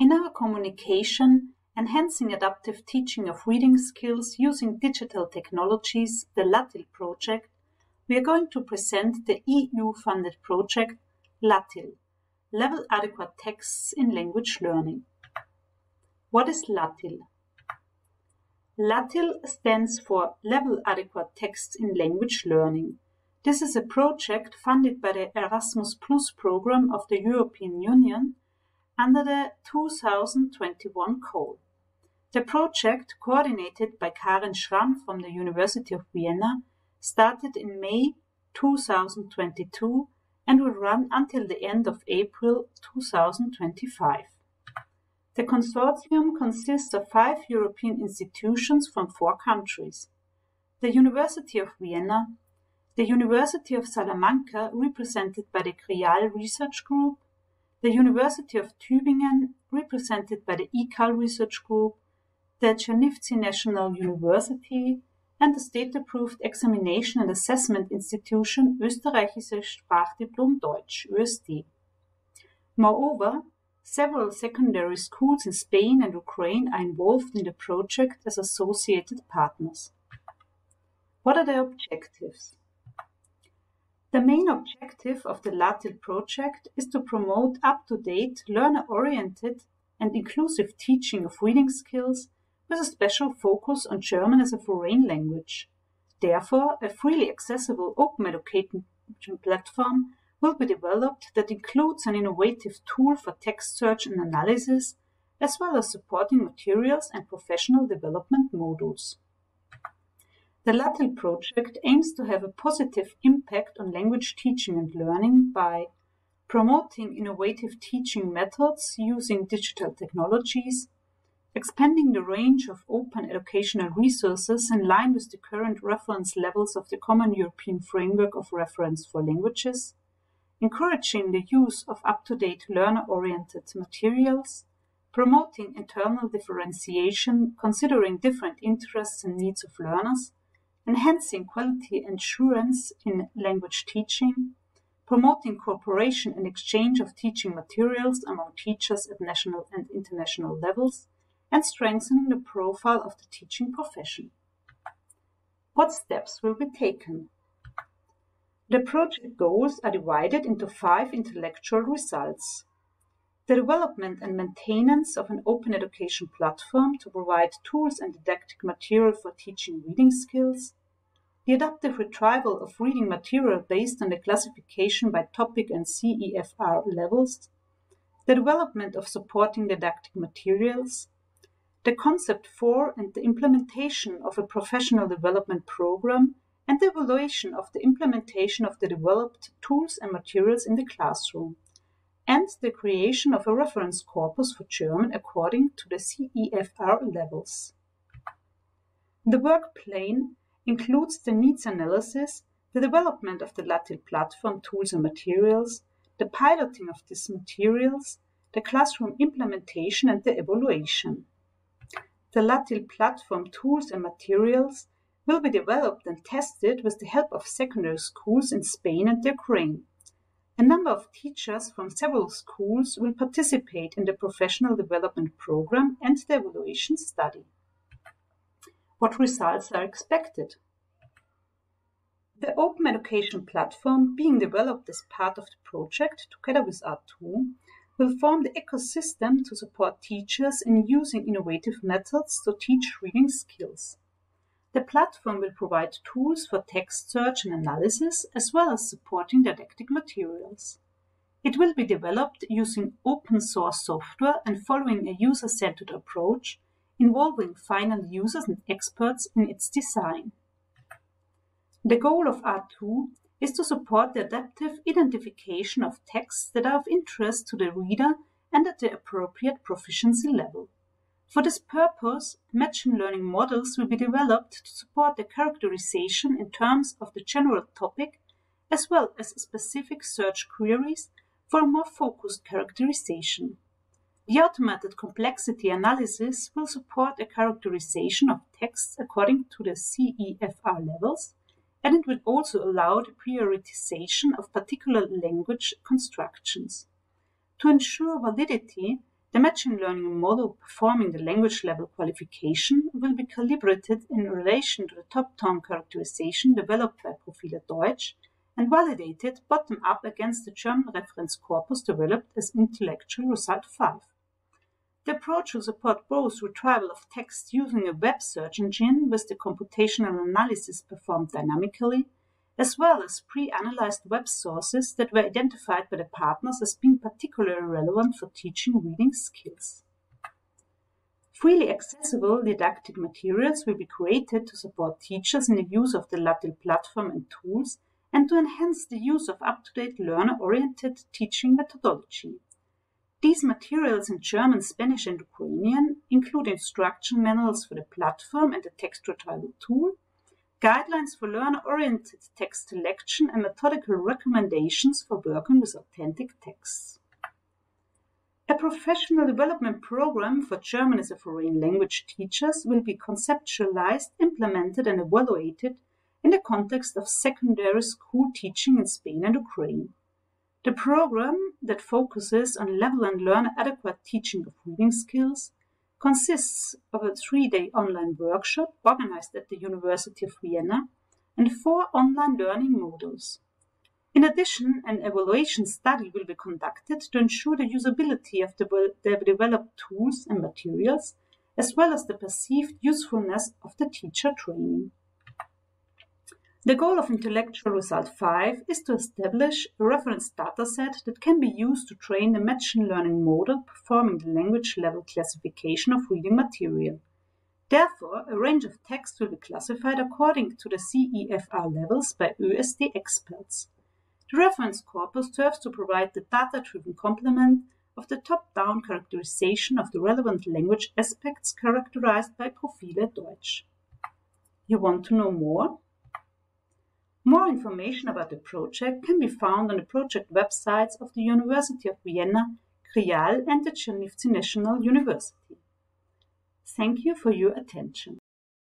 In our communication, enhancing adaptive teaching of reading skills using digital technologies, the LATILL project, we are going to present the EU-funded project LATILL, Level Adequate Texts in Language Learning. What is LATILL? LATILL stands for Level Adequate Texts in Language Learning. This is a project funded by the Erasmus Plus program of the European Union under the 2021 call. The project, coordinated by Karen Schramm from the University of Vienna, started in May 2022 and will run until the end of April 2025. The consortium consists of 5 European institutions from 4 countries. The University of Vienna, the University of Salamanca, represented by the GRIAL research group, the University of Tübingen, represented by the ECAL research group, the Chernivtsi National University, and the state-approved examination and assessment institution Österreichische Sprachdiplom Deutsch, ÖSD. Moreover, several secondary schools in Spain and Ukraine are involved in the project as associated partners. What are the objectives? The main objective of the LATILL project is to promote up-to-date, learner-oriented and inclusive teaching of reading skills with a special focus on German as a foreign language. Therefore, a freely accessible open education platform will be developed that includes an innovative tool for text search and analysis, as well as supporting materials and professional development modules. The LATILL project aims to have a positive impact on language teaching and learning by promoting innovative teaching methods using digital technologies, expanding the range of open educational resources in line with the current reference levels of the Common European Framework of Reference for Languages, encouraging the use of up-to-date learner-oriented materials, promoting internal differentiation considering different interests and needs of learners, enhancing quality assurance in language teaching, promoting cooperation and exchange of teaching materials among teachers at national and international levels, and strengthening the profile of the teaching profession. What steps will be taken? The project goals are divided into 5 intellectual results. The development and maintenance of an open education platform to provide tools and didactic material for teaching reading skills, the adaptive retrieval of reading material based on the classification by topic and CEFR levels, the development of supporting didactic materials, the concept for and the implementation of a professional development program, and the evaluation of the implementation of the developed tools and materials in the classroom, and the creation of a reference corpus for German according to the CEFR levels. The work plan includes the needs analysis, the development of the LATILL platform tools and materials, the piloting of these materials, the classroom implementation and the evaluation. The LATILL platform tools and materials will be developed and tested with the help of secondary schools in Spain and Ukraine. A number of teachers from several schools will participate in the professional development program and the evaluation study. What results are expected? The open education platform being developed as part of the project, together with R2, will form the ecosystem to support teachers in using innovative methods to teach reading skills. The platform will provide tools for text search and analysis, as well as supporting didactic materials. It will be developed using open source software and following a user-centered approach, involving final users and experts in its design. The goal of R2 is to support the adaptive identification of texts that are of interest to the reader and at the appropriate proficiency level. For this purpose, machine learning models will be developed to support the characterization in terms of the general topic, as well as specific search queries for a more focused characterization. The automated complexity analysis will support a characterization of texts according to the CEFR levels, and it will also allow the prioritization of particular language constructions. To ensure validity, The machine learning model performing the language level qualification will be calibrated in relation to the top-down characterization developed by Profile Deutsch and validated bottom-up against the German reference corpus developed as Intellectual Result 5. The approach will support both retrieval of text using a web search engine with the computational analysis performed dynamically, as well as pre-analyzed web sources that were identified by the partners as being particularly relevant for teaching reading skills. Freely accessible didactic materials will be created to support teachers in the use of the LATILL platform and tools and to enhance the use of up-to-date learner-oriented teaching methodology. These materials in German, Spanish and Ukrainian include instruction manuals for the platform and the text retrieval tool, guidelines for learner-oriented text selection and methodical recommendations for working with authentic texts. A professional development program for German as a foreign language teachers will be conceptualized, implemented and evaluated in the context of secondary school teaching in Spain and Ukraine. The program that focuses on level and learner adequate teaching of reading skills consists of a 3-day online workshop organized at the University of Vienna and 4 online learning modules. In addition, an evaluation study will be conducted to ensure the usability of the developed tools and materials, as well as the perceived usefulness of the teacher training. The goal of Intellectual Result 5 is to establish a reference dataset that can be used to train the machine learning model performing the language level classification of reading material. Therefore, a range of texts will be classified according to the CEFR levels by ÖSD experts. The reference corpus serves to provide the data-driven complement of the top-down characterization of the relevant language aspects characterized by Profile Deutsch. You want to know more? More information about the project can be found on the project websites of the University of Vienna, CREAL and the Chernivtsi National University. Thank you for your attention.